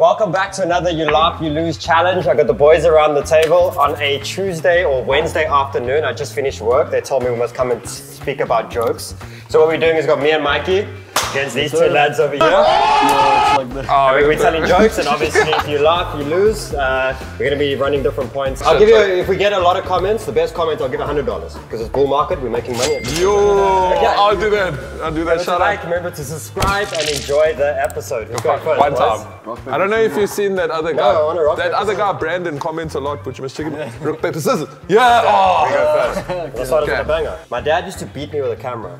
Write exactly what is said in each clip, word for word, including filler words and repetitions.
Welcome back to another You Laugh, You Lose challenge. I got the boys around the table on a Tuesday or Wednesday afternoon. I just finished work. They told me we must come and speak about jokes. So what we're doing is got me and Mikey against these two lads over here. No, it's like this. Oh, we're telling jokes, and obviously if you laugh, you lose. Uh, we're gonna be running different points. I'll give you, if we get a lot of comments, the best comment, I'll give one hundred dollars. Because it's bull market, we're making money. Yo, okay. I'll do that. I'll do that, remember shout out. Like, remember to subscribe and enjoy the episode. Who's going first? One time. I don't know if you've seen that other guy. No, I wanna rock that other guy, Brandon, comments a lot, but you must check him. Rock, paper, scissors. Yeah, oh. We go first. Okay. That's what okay. I was gonna banger. My dad used to beat me with a camera.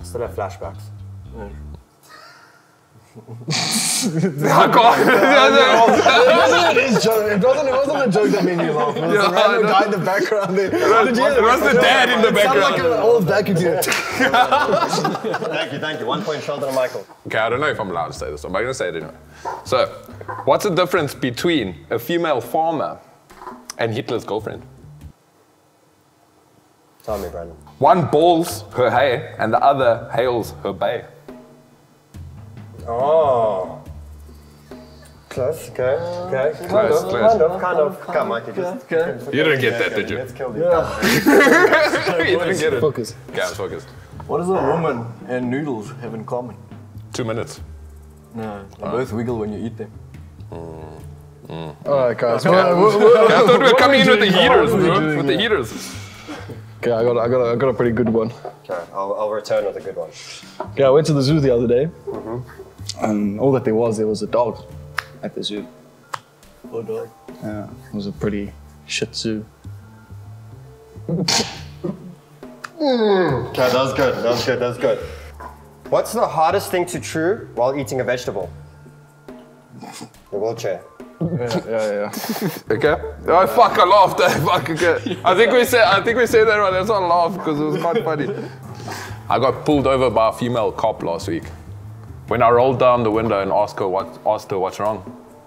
I still have flashbacks. Mm. I can't. It wasn't, it wasn't, it wasn't a joke that made me laugh. It was yeah, a random guy in the background there. It was, it was the dad in the background. It sounded like an old back again. Thank you, thank you. One point, Sheldon and Michael. Okay, I don't know if I'm allowed to say this one, but I'm going to say it anyway. So, what's the difference between a female farmer and Hitler's girlfriend? Tell me, Brandon. One balls her hay and the other hails her bay. Oh. Close, okay, okay. Close, kind of, close. Kind of, kind of. Come, Mikey, just... Okay. You didn't get that, did you? Let's kill these guys. You didn't get it. Focus. Okay, I'm focused. What does a woman and noodles have in common? Two minutes. No, they both wiggle when you eat them. Mm. Mm. Alright, guys. I thought we were coming in with the heaters, bro. With the heaters. Okay, I got, I, got a, I got a pretty good one. Okay, I'll, I'll return with a good one. Okay, I went to the zoo the other day. Mm-hmm. And all that there was, there was a dog at the zoo. Poor dog. Yeah, it was a pretty shih tzu. mm. Okay, that was good, that was good, that was good. What's the hardest thing to chew while eating a vegetable? The wheelchair. Yeah, yeah, yeah. Okay. Oh fuck! I laughed. Fuck. Okay. I think we said. I think we said that right. Let's not laugh because it was quite funny. I got pulled over by a female cop last week. When I rolled down the window and asked her what, asked her what's wrong,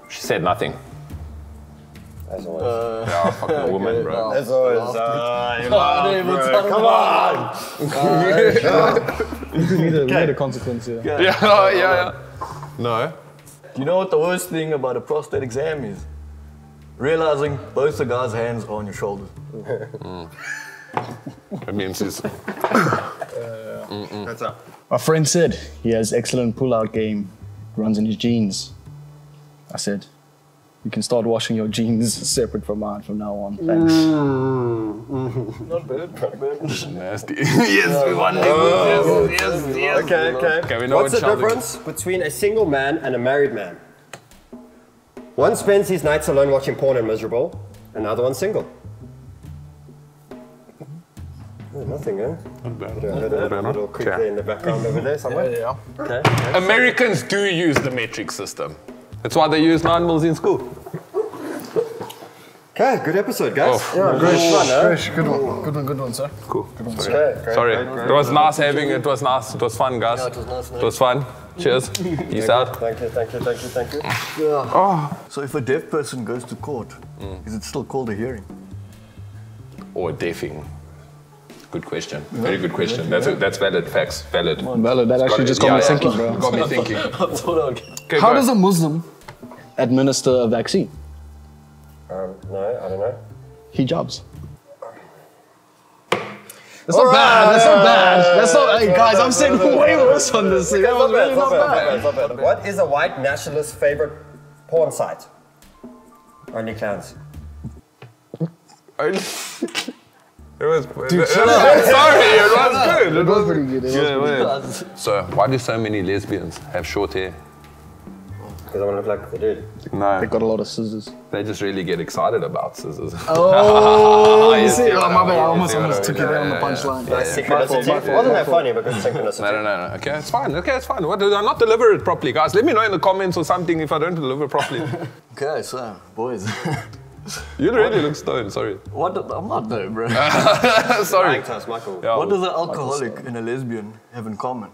she said nothing. As always. Uh, yeah, fucking woman, bro. As always. Uh, you laugh, bro. Come on. Uh, you need a, need a consequence here. Yeah. Yeah. Yeah. Yeah. No. You know what the worst thing about a prostate exam is? Realizing both the guy's hands are on your shoulders. Mm. It means it's... uh, mm -mm. That's up. My friend said he has excellent pull-out game, runs in his jeans. I said, you can start washing your jeans separate from mine from now on, thanks. Mm. Mm. Not bad, not bad. Nasty. Yes, no, we won. No, yes, no, yes, no, yes, no, yes. Okay, okay. Okay, we know what's the difference between a single man and a married man? One spends his nights alone watching porn and miserable, another one's single. Oh, nothing, eh? Not bad. I heard a little click there in the background over there somewhere. Yeah, yeah. Okay, okay. Americans do use the metric system. That's why they use nine mils in school. Okay, good episode, guys. Oh. Yeah, great fun, eh? Fresh. Good one, good one, good one, sir. Cool. Good one, sorry. Okay, great, sorry. Great, great, great. It was nice having it. Was nice. It was fun, guys. Yeah, it was nice. It was fun. Cheers. Peace out. Thank you, thank you, thank you, thank you. Yeah. Oh. So if a deaf person goes to court, mm. is it still called a hearing? Or deafing? Good question. Yeah. Very good question. Yeah. That's a, that's valid facts. Valid. On, valid. That actually just got me thinking, bro. Got me thinking. How does a Muslim administer a vaccine? Um, no, I don't know. Hijabs. That's not bad. That's not bad. That's not. Hey guys, I'm saying way worse on this. That was really not bad. What is a white nationalist's favorite porn site? OnlyFans. Only. It was, Dude, it, it, I'm sorry, it was good. It, it was, was pretty good. It yeah, was pretty good. So, why do so many lesbians have short hair? Because I want to look like the dude. No. They got a lot of scissors. They just really get excited about scissors. Oh, you see, oh, my bad. I almost almost took it there on the punchline. Synchronicity. Wasn't that funny because synchronicity? No, no, no, no. Okay, it's fine. Okay, it's fine. What, did I not deliver it properly, guys? Let me know in the comments or something if I don't deliver properly. Okay, so, boys. You really look stoned, sorry. What? Do, I'm not though, bro. Sorry. Michael. Yeah, what does an alcoholic and a lesbian have in common?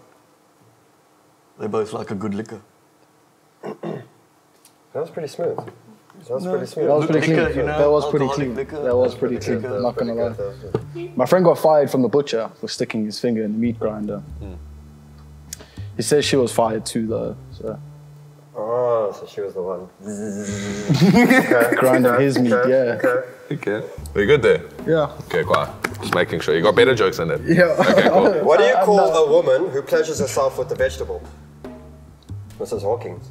They both like a good liquor. That was pretty smooth. That was no, pretty smooth. That was pretty clean. Liquor, you know, that was pretty clean. Liquor. That was pretty clean, was not pretty gonna good. lie. My friend got fired from the butcher for sticking his finger in the meat grinder. Mm. He says she was fired too though, so. Oh. Oh, so she was the one. Okay. Grinding okay. his meat, okay. yeah. Okay. okay. Were you good there? Yeah. Okay, quiet. Just making sure. You got better jokes than that. Yeah. Okay, cool. What do you call a woman who pleasures herself with the vegetable? Missus Hawkins.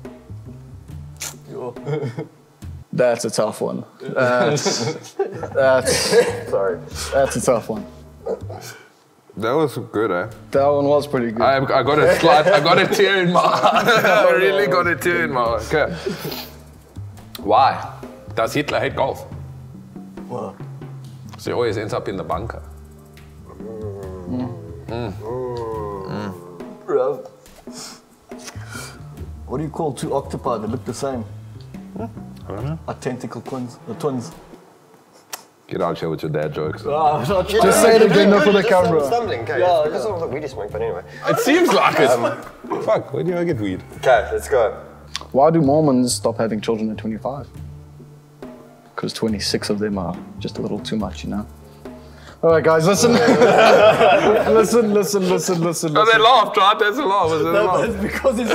That's a tough one. That's, that's, Sorry. That's a tough one. That was good, eh? That one was pretty good. I, I got a slight, I got a tear in my eye. I really got a tear in my eye. Okay. Why does Hitler hate golf? What? So he always ends up in the bunker. Mm. Mm. Mm. Bruv. What do you call two octopi that look the same? I don't know. Are tentacle twins? The twins. Get out here with your dad jokes. Oh, not just yeah, say it again, not for the camera. Stumbling, okay? Yeah, yeah. Because of the weed is smoke, but anyway. It seems like it. Um, fuck, where do I get weed? Okay, let's go. Why do Mormons stop having children at twenty-five? Because twenty-six of them are just a little too much, you know? All right, guys, listen. listen, listen, listen, listen. Oh, they laughed, right? That's a laugh. That's, a no, laugh. That's because it's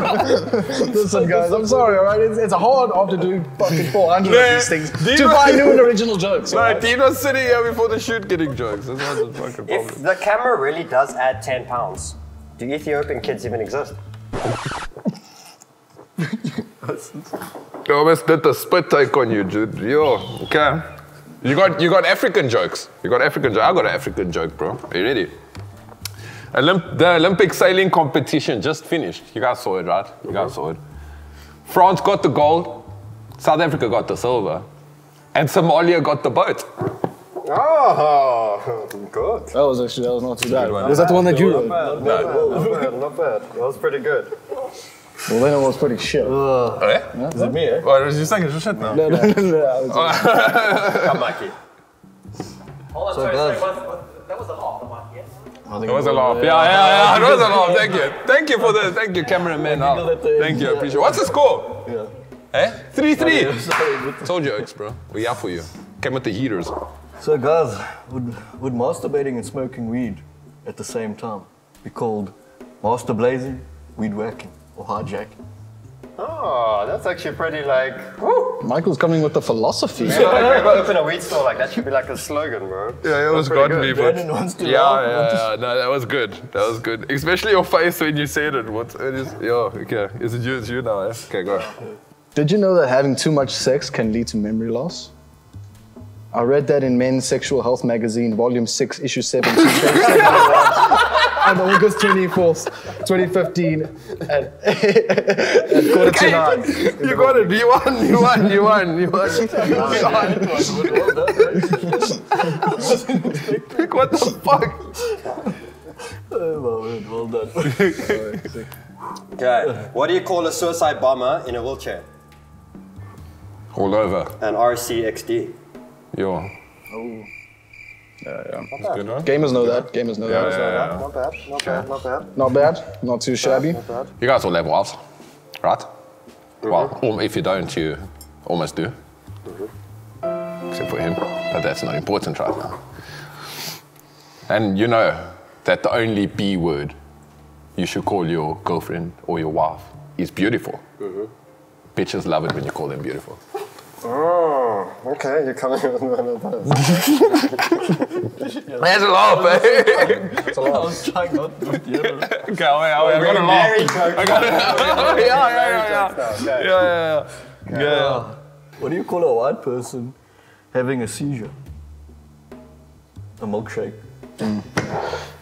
so disappointing. Listen, guys, I'm sorry, all right? It's, it's hard after doing fucking four hundred of these things Dino, to find new and original jokes. No, right? Dino's sitting here before the shoot getting jokes. That's not the fucking problem. If the camera really does add ten pounds, do Ethiopian kids even exist? You almost did the spit take on you, dude. Yo, okay. You got, you got African jokes. You got African jokes. I got an African joke, bro. Are you ready? Olymp the Olympic sailing competition just finished. You guys saw it, right? You mm-hmm. guys saw it. France got the gold. South Africa got the silver. And Somalia got the boat. Oh, good. That was actually, that was not too bad. Not was bad. That the one that you wrote? Not, not, not, not bad, not bad. That was pretty good. Well, then it was pretty shit. Uh, oh, yeah? No, is it me, eh? Well, was you saying it's shit now? No, no, no, no. I'm Mikey. Hold on, so sorry, sorry, sorry. That was a laugh, Mikey, yes? It was a laugh, yeah, yeah, yeah. It was a laugh, thank you. Thank you for the, thank you, cameraman. Thank you, I appreciate it. What's the score? Yeah. Eh? three three. Told you, Oaks, bro. We are for you. Came with the heaters. So, guys, would, would masturbating and smoking weed at the same time be called master blazing, weed whacking? Or hijack. Oh, that's actually pretty like. Woo. Michael's coming with the philosophy. Yeah, like, like, open a weed store like that should be like a slogan, bro. Yeah, it was gotten me, but Brandon wants to yeah, laugh, yeah, wants yeah. To... No, that was good. That was good. Especially your face when you said it. What? It is, yeah, okay. Is it you? It's you now. Eh? Okay, go. Did you know that having too much sex can lead to memory loss? I read that in Men's Sexual Health Magazine, Volume Six, Issue Seven. On August twenty-fourth, twenty fifteen, at, at quarter to nine. You got it. You won. You won. You won. You won. What the fuck? Oh, well done. Okay. What do you call a suicide bomber in a wheelchair? All over. An R C X D. Yo. Oh. Yeah, yeah. Not bad. Good, right? Gamers know that. Gamers know yeah, that. Yeah, yeah, yeah. Not bad. Not bad. Not bad. Not bad. Not too shabby. Not bad. You guys all level ups, right? Mm-hmm. Well, if you don't, you almost do. Mm-hmm. Except for him, but that's not important right now. And you know that the only B word you should call your girlfriend or your wife is beautiful. Mm-hmm. Bitches love it when you call them beautiful. Oh, okay, you're coming with one of those. That's a laugh, eh? That's a laugh. I was trying not to do it. Okay, I got a laugh. I got a laugh. Yeah, yeah, yeah. Okay. Yeah, yeah, yeah. Yeah. What do you call a white person having a seizure? A milkshake. Mm.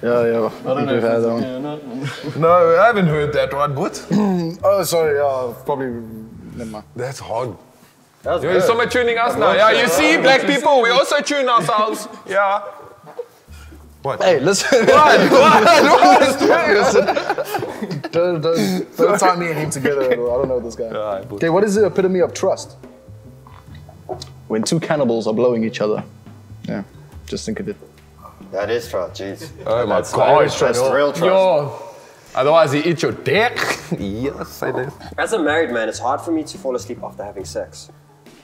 Yeah, yeah. I don't know if that one. Yeah, no. No, I haven't heard that one, but. Oh, sorry, yeah, probably. Never. That's hard. You're so much tuning us now. Yeah, you see, black people, we also tune ourselves. Yeah. What? Hey, listen. What? What? Listen. Don't, don't, don't tie me and him together at all. I don't know this guy. Okay, what is the epitome of trust? When two cannibals are blowing each other. Yeah, just think of it. That is trust, jeez. Oh my God. That's real trust. Yo. Otherwise, you eat your dick. Yes, I do. As a married man, it's hard for me to fall asleep after having sex.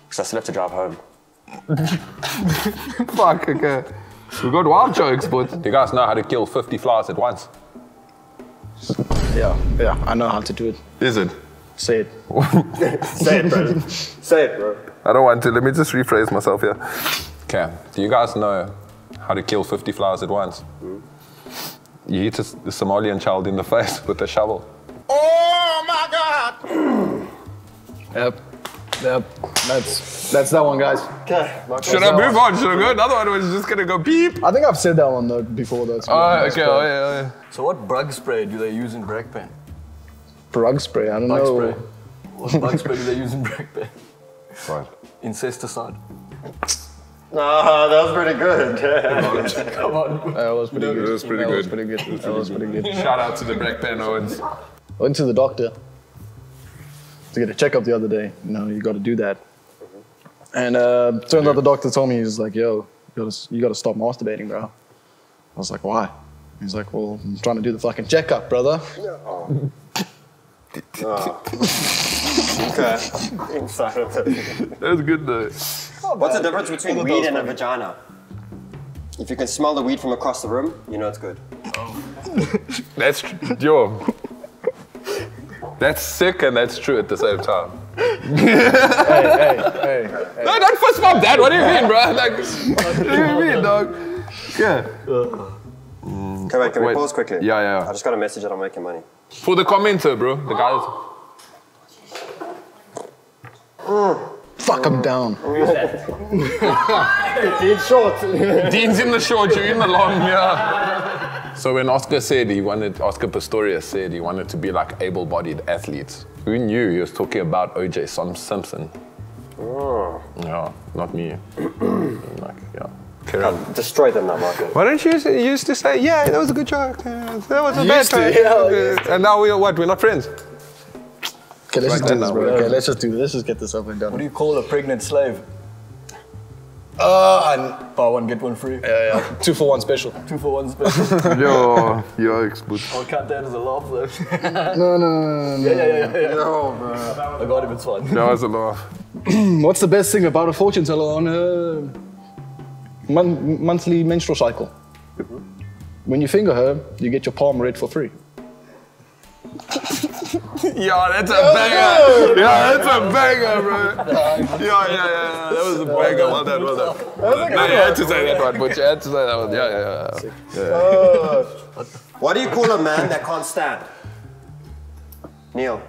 Because I still have to drive home. Fuck, okay. We got wild jokes, but you guys know how to kill fifty flies at once? Yeah, yeah, I know how to do it. Is it? Say it. Say it, bro. Say it, bro. I don't want to. Let me just rephrase myself here. Okay. Do you guys know how to kill fifty flowers at once? Mm. You hit a Somalian child in the face with a shovel. Oh my God! Yep. Yep. That's that's that one, guys. Okay. Should I move on? Should I go? Another one was just gonna go beep. I think I've said that one though before. That's. Oh, okay. Oh, yeah, oh, yeah. So what bug spray do they use in Brakpan? Bug spray. I don't bug know. Bug spray. What bug spray do they use in Brakpan? Right. Incesticide. Ah, oh, that was pretty good. Yeah. Come on. That was pretty good. That was pretty good. That was pretty good. That was pretty good. Shout out to the Brakpan Owens. I went to the doctor to get a checkup the other day. You know, you got to do that. And uh, turns out the doctor told me, he's like, yo, you gotta, you gotta stop masturbating, bro. I was like, why? He's like, well, I'm trying to do the fucking checkup, brother. No. Oh. Okay. Inside of it. That was good though. What's the difference between weed and a vagina? If you can smell the weed from across the room, you know it's good. Oh. That's yo. That's sick and that's true at the same time. hey, hey, hey, hey. No, don't fist bump that. What do you mean, bro? Like, what do you mean, dog? Yeah. Mm. Okay, wait, can wait. we pause quickly? Yeah, yeah, yeah. I just got a message that I'm making money. For the commenter, bro. The guys. Mm. Fuck, I'm down. Dean's short. Dean's in the short, you're in the long, yeah. So when Oscar said he wanted, Oscar Pistorius said he wanted to be like able-bodied athletes. Who knew he was talking about O J Simpson? Oh. Yeah, not me. Like, yeah. Can't destroy them that market. Why don't you, you used to say, yeah, that was a good joke. Yeah, that was a bad joke. Yeah, yeah. And now we're what? We're not friends. Okay, let's right just do this, bro. Okay, let's just do this. Let's just get this up and done. What do you call a pregnant slave? Uh, and buy one, get one free. Yeah, yeah. Two for one special. Two for one special. Yo, yo, expert. I'll cut that as a laugh, though. no, no, no, no, no. Yeah, yeah, yeah, yeah. No, bro. I got it, it's fine. That was a laugh. What's the best thing about a fortune teller on a mon monthly menstrual cycle? When you finger her, you get your palm read for free. Yo, that's a banger! Yeah, that's a banger, bro! Yeah, yeah, yeah, yeah. That was a banger. Well done, well done. That no, you had to say that one, but you had to say that one. Yeah, yeah, yeah. Uh, what do you call a man that can't stand? Kneel.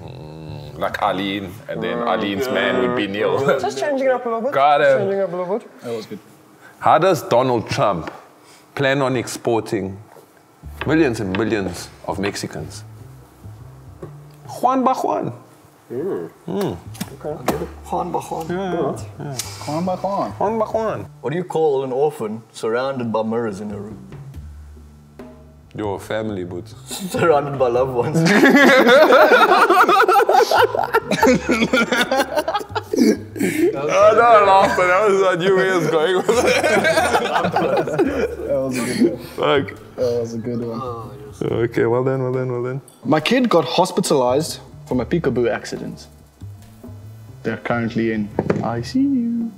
Mm, like Aline, and then Aline's man would be kneel. Just changing it up a little bit. Got it. Changing up a little bit. That was good. How does Donald Trump plan on exporting millions and millions of Mexicans? Juan by Juan. Mm. Mm. Okay, I get it. Juan by Juan. Yeah, yeah. Yeah. Juan by Juan. Juan by Juan. What do you call an orphan surrounded by mirrors in her room? Your family, but surrounded by loved ones. Oh, no, I laughed, but that was I knew where he was going with it. That was a good one. Fuck. That was a good one. Oh, yes. Okay, well done, well done, well done. My kid got hospitalized from a peekaboo accident. They're currently in I C U.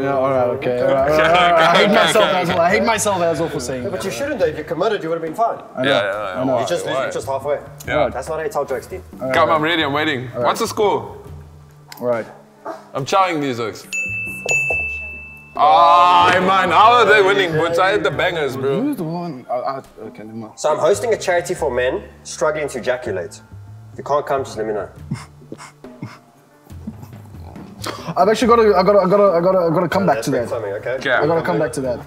Yeah, all right, okay. All right, all right, all right. I hate myself as well. I hate myself as well for saying that. Yeah, but you shouldn't though. If you committed, you would have been fine. Yeah, yeah, yeah. You're, right, just, right. you're just halfway. Yeah. That's not how you tell jokes, Dean. Right, Come, right. I'm ready, I'm waiting. Right. What's the score? Right. I'm chowing these jokes. Ah, oh, man, how are they winning? But I had the bangers, bro. Who's the one? I, I, okay, never mind. So I'm hosting a charity for men struggling to ejaculate. If you can't come, just let me know. I've actually got to, I got to, I got to, I got to, I got to come back to that. Okay. Okay. I got to come back to that.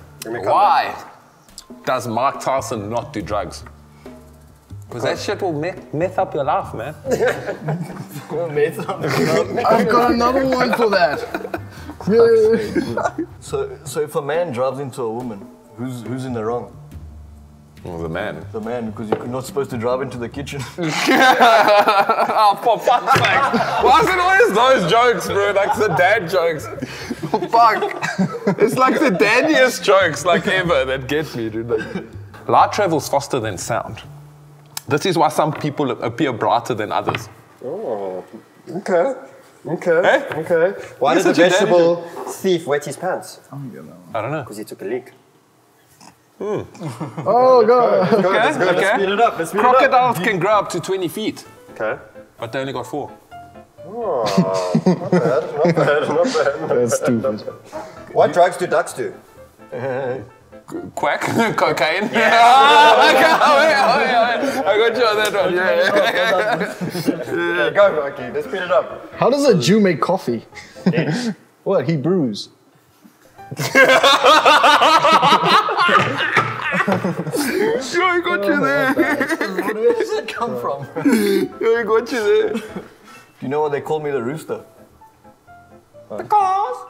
Why does Mike Tyson not do drugs? Because that shit will meth, meth up your life, man. I've got another one for that. Yeah. So, so if a man drives into a woman, who's who's in the wrong? Well, the man. The man, because you're not supposed to drive into the kitchen. Oh, for fuck's sake. Why is it always those jokes, bro? Like the dad jokes. Fuck. It's like the daddiest jokes, like ever, that get me, dude. Like, light travels faster than sound. This is why some people appear brighter than others. Oh, okay. Okay, eh? Okay. Why did the vegetable thief wet his pants? I don't know. Because he took a leak. Mm. Oh, God. Go. Okay, let's, go. Okay. let's speed it up. Let's speed Crocodiles it up. can grow up to twenty feet. Okay. But they only got four. Oh, not bad, not bad, not bad. That's stupid. What drugs do ducks do? Quack? Cocaine? Yeah. Oh, okay. Oh, yeah, oh, yeah. I got you on that one. Yeah. Yeah. Go, Mikey. Let's speed it up. How does a Jew make coffee? Yeah. What? He brews. Yo, I got you there. Where does that come from? Yo, I got you there. Do you know why they call me the rooster? Because.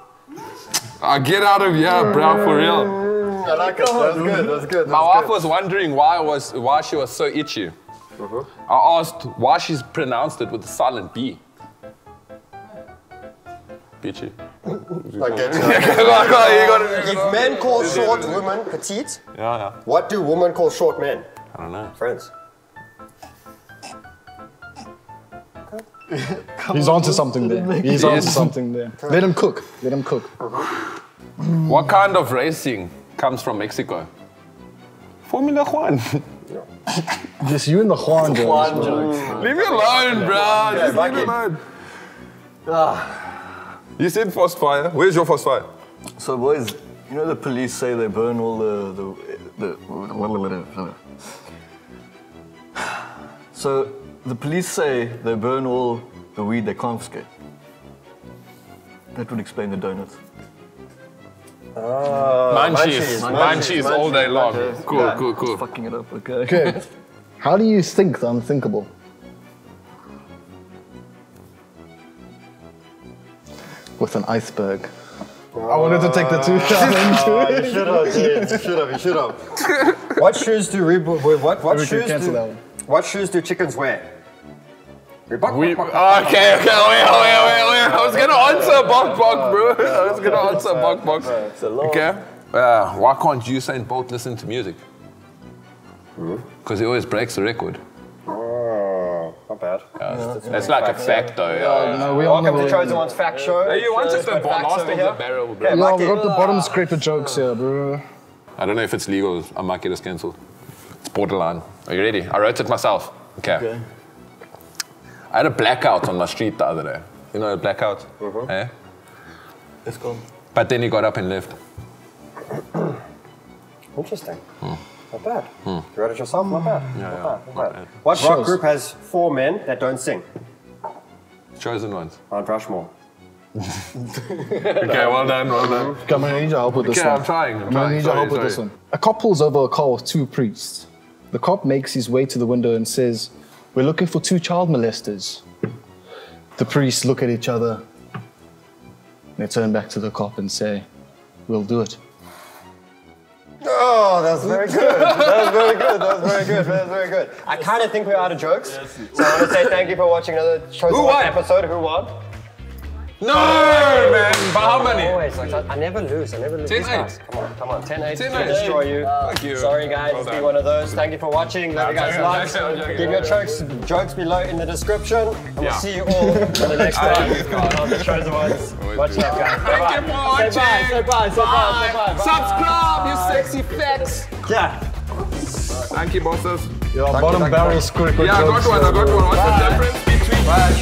I get out of here, bro, for real. I like it. That's good. That's good. That's My wife good. was wondering why was why she was so itchy. Uh-huh. I asked why she's pronounced it with a silent B. Bitchy. I get it. If men call short women petite, yeah, yeah. What do women call short men? I don't know. Friends. He's on to something there. He's on to something there. Let him cook. Let him cook. What kind of racing comes from Mexico? Formula Juan. Just you and the Juan jokes. Juan jokes. Leave me alone, bro. Just leave me alone. You said forest fire. Where's your forest fire? So boys, you know the police say they burn all the... the, the so the police say they burn all the weed they confiscate. That would explain the donuts. Oh, munchies, munchies, munchies, munchies all day long. Munchies. Cool, yeah. cool, cool. Just fucking it up, okay. Okay. How do you think the unthinkable? With an iceberg. Oh. I wanted to take the two thousand into it. Shut up, dude. Shut up, shut up. What shoes do Reebok wear? What, what, shoes do, what shoes do chickens wear? Buck, we, buck, buck, okay, okay, wait, wait, wait, wait. I was gonna answer Bok Bok, bro. I was gonna answer Bok Bok. Okay. Uh, why can't Usain Bolt listen to music? Because he always breaks the record. Oh, not bad. Yeah, no, that's, that's like a fact, though. Yeah, yeah. No, we Welcome to the Chosen Ones Fact Show. Yeah, you wanted the last of the barrel, bro. Yeah, no, we got the bottom scraper jokes here, bro. I don't know if it's legal. I might get us cancelled. It's borderline. Are you ready? I wrote it myself. Okay. okay. I had a blackout on my street the other day. You know a blackout? Mm-hmm. Eh? It's gone. But then he got up and left. Interesting. Mm. Not bad. Mm. You wrote it yourself? Not bad. Yeah, not, yeah. Bad. Not, not bad. bad. What Shows. rock group has four men that don't sing? Chosen Ones. Mount Rushmore. Okay, well done, well done. Okay, I'm gonna need your help with this okay, one. I'm trying. I'm, I'm trying. gonna need sorry, your help sorry. with this one. A cop pulls over a car with two priests. The cop makes his way to the window and says, "We're looking for two child molesters." The priests look at each other. They turn back to the cop and say, "We'll do it." Oh, that's very good. That's very good. That's very good. That's very good. I kind of think we're out of jokes. So I want to say thank you for watching another Chosen Ones episode. Who won? No, man. By how many? Always. Like, I never lose. I never lose. ten eight. Come on, come on. ten eight. ten eight. Destroy you. Thank you. Sorry, guys. Well be one of those. Thank you for watching. Let no, you guys like. Give joking. your jokes, jokes below in the description. And yeah. we'll see you all in the next one on The Chosen Ones. Watch out, guys. Bye bye. Thank you for watching. Say bye. Say bye. Say bye. Bye. Bye. Bye. Subscribe, you sexy facts. Yeah. Thank you, bosses. Your bottom barrel squirrel. Yeah, I got one. I got one. What's the difference between?